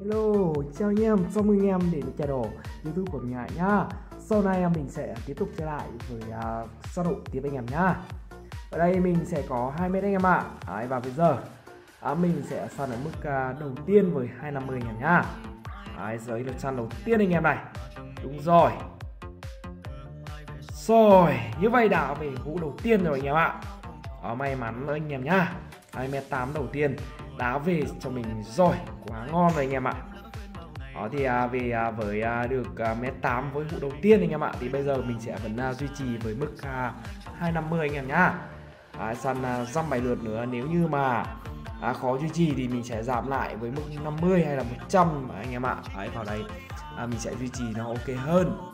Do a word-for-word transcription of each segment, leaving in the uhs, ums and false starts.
Hello, chào anh em, chào mừng anh em đến với channel YouTube của mình Hải nhá. Sau này mình sẽ tiếp tục trở lại với uh, sát thủ tiếp anh em nhá. Ở đây mình sẽ có hai mét anh em ạ. À. Và bây giờ à, mình sẽ săn ở mức uh, đầu tiên với hai trăm năm mươi anh em nhá. Đấy, giới lượt săn đầu tiên anh em này. Đúng rồi. Rồi, như vậy đã về hũ đầu tiên rồi anh em ạ. À. À, may mắn anh em nhá. hai mét tám đầu tiên đá về cho mình rồi, quá ngon rồi anh em ạ. Đó thì à, về à, với à, được à, mét tám với vụ đầu tiên anh em ạ, thì bây giờ mình sẽ vẫn à, duy trì với mức à, hai trăm năm mươi anh em nhá. À, săn à, dăm bảy lượt nữa, nếu như mà à, khó duy trì thì mình sẽ giảm lại với mức năm mươi hay là một trăm anh em ạ. Đấy, vào đây à, mình sẽ duy trì nó ok hơn.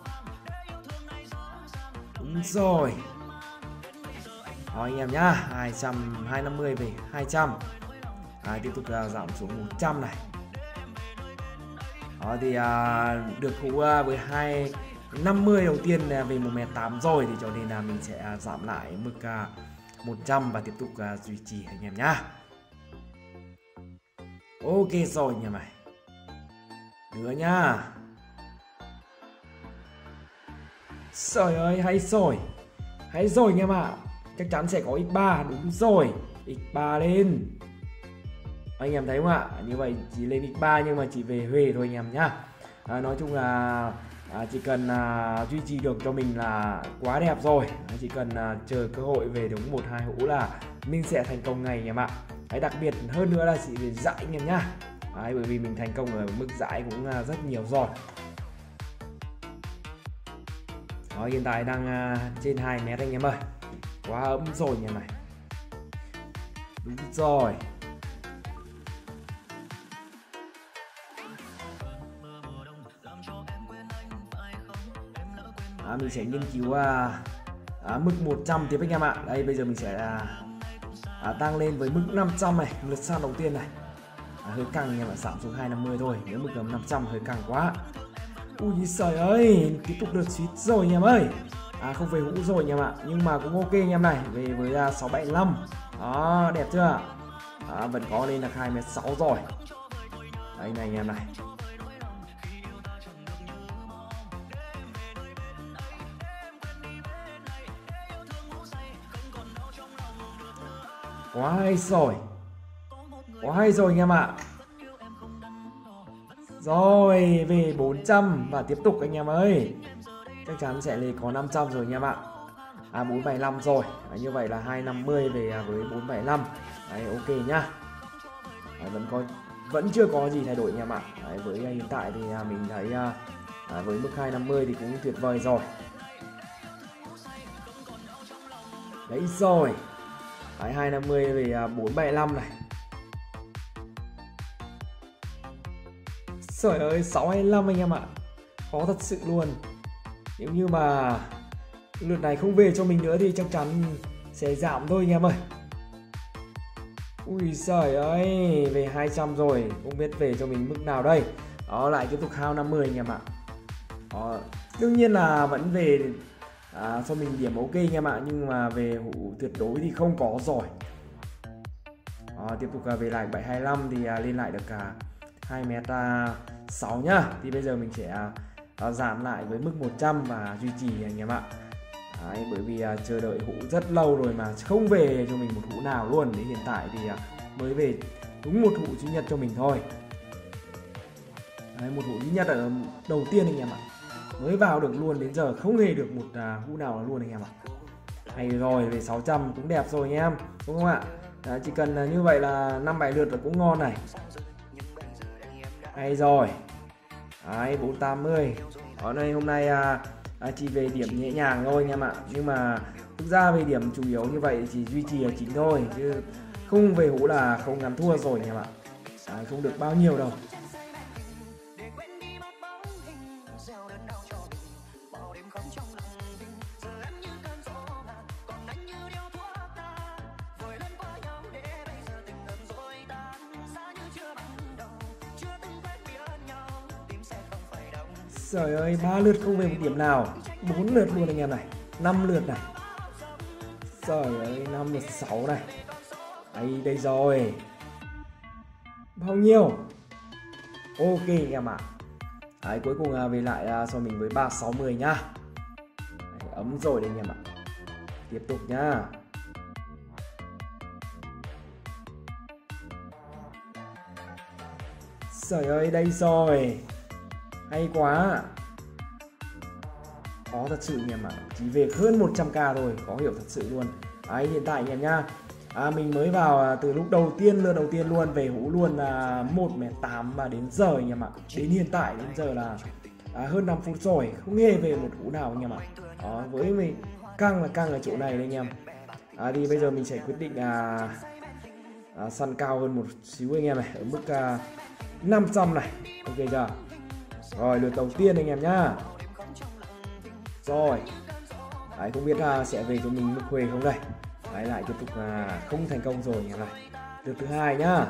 Đúng rồi. Đó anh em nhá, hai trăm hai trăm năm mươi về hai trăm. À, tiếp tục uh, giảm xuống một trăm này. Đó thì uh, được hũ uh, với hai trăm năm mươi đầu tiên uh, về một mét tám rồi, thì cho nên là uh, mình sẽ uh, giảm lại mức uh, một trăm và tiếp tục uh, duy trì anh em nhá. Ok rồi anh em này. Nữa nhá. Trời ơi, hay rồi. Hay rồi anh em ạ. À. Chắc chắn sẽ có ích ba, đúng rồi. ích ba lên. Anh em thấy không ạ? Như vậy chỉ lên ích ba nhưng mà chỉ về Huế thôi anh em nhá. À, nói chung là à, chỉ cần à, duy trì được cho mình là quá đẹp rồi. À, chỉ cần à, chờ cơ hội về đúng một hai hũ là mình sẽ thành công ngay anh em ạ. Đấy, đặc biệt hơn nữa là chỉ về dãi anh em nhá. Đấy, bởi vì mình thành công ở mức dãi cũng à, rất nhiều rồi. Đó, hiện tại đang à, trên hai mét anh em ơi. Quá ấm rồi anh em này. Đúng rồi. À, mình sẽ nghiên cứu à, à, mức một trăm tiếp anh em ạ. Đây bây giờ mình sẽ à, à, tăng lên với mức năm trăm này, lượt săn đầu tiên này. À, hơi căng anh em ạ, giảm xuống hai trăm năm mươi thôi, nếu mức gần năm trăm hơi căng quá. Ui trời ơi, tiếp tục được suýt rồi anh em ơi. À, không về hũ rồi anh em ạ, nhưng mà cũng ok anh em này, về với à, sáu bảy lăm. Đó, đẹp chưa? À, vẫn có lên là hai mét sáu rồi. Đây này anh em này. Quá hay rồi. Quá hay rồi anh em ạ. Rồi về bốn trăm và tiếp tục anh em ơi. Chắc chắn sẽ lên có năm trăm rồi anh em ạ. À bốn bảy lăm rồi. À, như vậy là hai trăm năm mươi về với bốn bảy lăm. Đấy ok nhá. À, vẫn có vẫn chưa có gì thay đổi anh em ạ. Đấy, với hiện tại thì mình thấy à, với mức hai trăm năm mươi thì cũng tuyệt vời rồi. Đấy rồi. Đấy, hai trăm năm mươi về bốn bảy lăm này. Trời ơi, sáu hai lăm anh em ạ. Khó thật sự luôn. Nếu như mà lượt này không về cho mình nữa thì chắc chắn sẽ giảm thôi anh em ơi. Ui trời ơi, về hai trăm rồi. Không biết về cho mình mức nào đây. Đó, lại tiếp tục hao năm mươi anh em ạ. Đó, đương nhiên là vẫn về à, cho mình điểm ok anh em ạ, nhưng mà về hũ tuyệt đối thì không có rồi. À, tiếp tục à, về lại bảy hai lăm thì à, lên lại được cả à, hai mét sáu nhá. Thì bây giờ mình sẽ à, à, giảm lại với mức một trăm và duy trì anh em ạ. Đấy, bởi vì à, chờ đợi hũ rất lâu rồi mà không về cho mình một hũ nào luôn. Đến hiện tại thì à, mới về đúng một hũ duy nhất cho mình thôi. Đấy, một hũ duy nhất ở đầu tiên anh em ạ. Mới vào được luôn, đến giờ không hề được một hũ nào luôn anh em ạ. Hay rồi, về sáu trăm cũng đẹp rồi anh em, đúng không ạ? À, chỉ cần như vậy là năm bảy lượt là cũng ngon này. Hay rồi. Đấy, bốn tám mươi. Ở đây hôm nay à, chỉ về điểm nhẹ nhàng thôi anh em ạ. Nhưng mà thực ra về điểm chủ yếu như vậy chỉ duy trì là chính thôi, chứ không về hũ là không ngắn thua rồi anh em ạ. Đấy, không được bao nhiêu đâu. Trời ơi, ba lượt không về một điểm nào, bốn lượt luôn anh em này, năm lượt này. Trời ơi, năm lượt sáu này. Đây, đây rồi. Bao nhiêu? Ok anh em ạ. Đấy, cuối cùng về lại so mình với ba sáu mươi nhá. Đấy, ấm rồi đấy anh em ạ. Tiếp tục nhá. Trời ơi, đây rồi. Hay quá. Có thật sự anh em ạ. Chỉ về hơn một trăm k thôi, có hiểu thật sự luôn. Đấy, hiện tại anh em nhá. À, mình mới vào từ lúc đầu tiên lượt đầu tiên luôn, về hũ luôn là một mét tám mà đến giờ anh em ạ. Đến hiện tại đến giờ là à, hơn năm phút rồi, không hề về một hũ nào anh em ạ. Đó, với mình căng là căng ở chỗ này đấy anh em. À, thì bây giờ mình sẽ quyết định à, à, săn cao hơn một xíu anh em này, ở mức à, năm trăm này. Ok chưa? Rồi lượt đầu tiên anh em nhá. Rồi. Đấy, không biết à, sẽ về cho mình mức Huê không đây. Đấy, lại tiếp tục là không thành công rồi anh này. Lượt thứ hai nhá.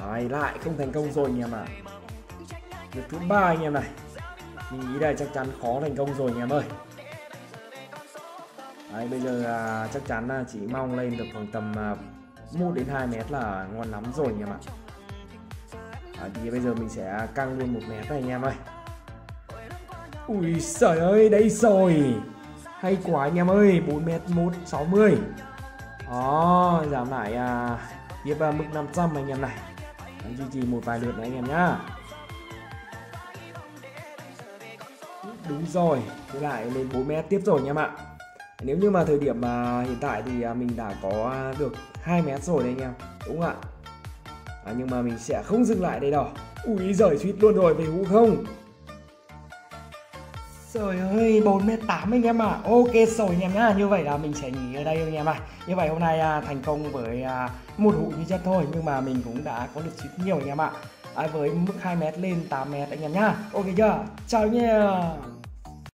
Đấy, lại không thành công rồi anh em ạ. Lượt thứ ba anh em này. Mình nghĩ đây chắc chắn khó thành công rồi anh em ơi. Đấy, bây giờ à, chắc chắn là chỉ mong lên được khoảng tầm à, một đến hai mét là ngon lắm rồi anh em ạ. Đấy, thì bây giờ mình sẽ căng luôn một mét này anh em ơi. Ui trời ơi, đây rồi. Hay quá anh em ơi, bốn mét một sáu mươi. Đó, giảm lại à, tiếp à, mức năm trăm anh em này. Duy trì một vài lượt nữa anh em nhá. Đúng rồi, thế lại lên bốn mét tiếp rồi anh em ạ. Nếu như mà thời điểm mà hiện tại thì mình đã có được hai mét rồi đấy anh em, đúng không ạ? À, nhưng mà mình sẽ không dừng lại đây đâu. Ui giời, suýt luôn rồi, về hũ không. Trời ơi, bốn mét tám anh em ạ. À. Ok rồi anh em nhá. Như vậy là mình sẽ nghỉ ở đây anh em ạ. À. Như vậy hôm nay à, thành công với à, một hũ như chất thôi, nhưng mà mình cũng đã có được chút nhiều anh em ạ. À. À, với mức hai mét lên tám mét anh em nhá. Ok chưa? Chào nha.